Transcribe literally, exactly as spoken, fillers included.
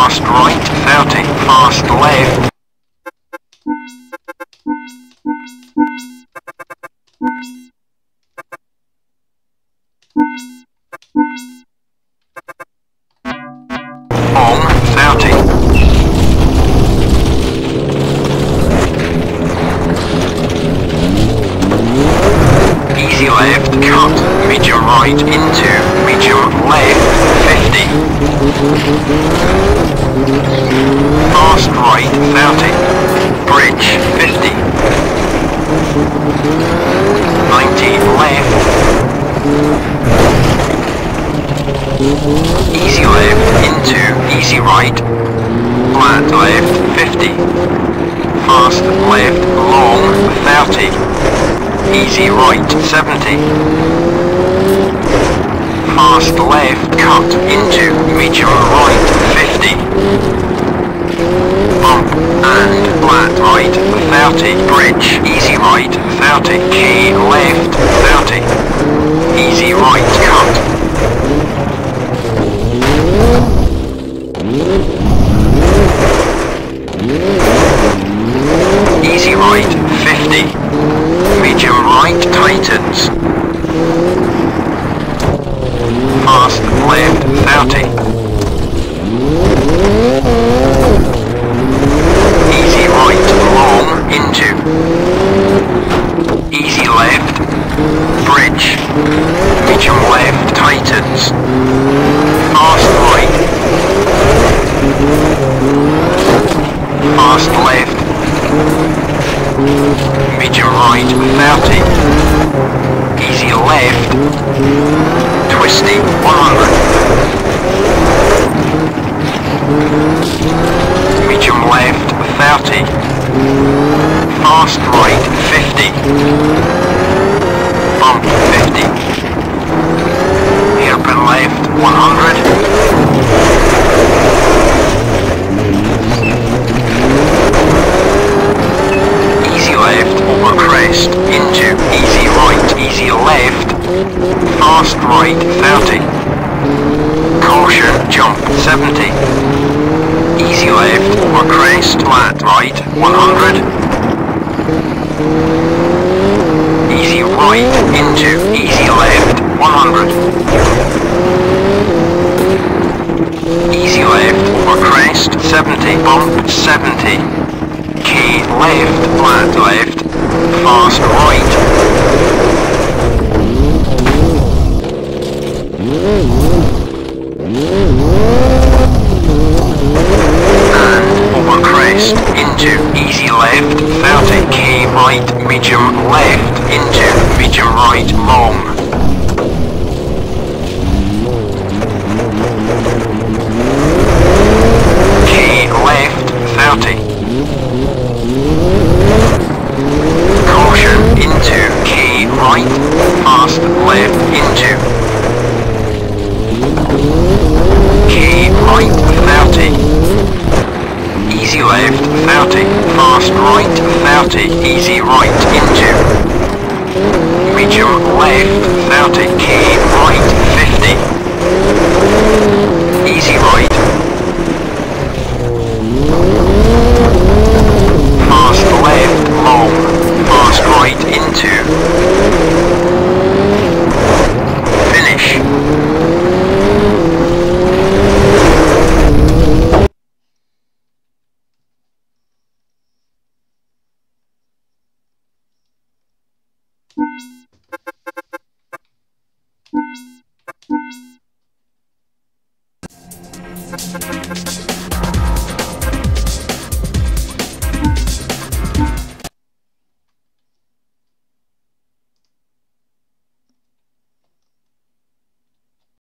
fast right, thirty, fast left. Thank you.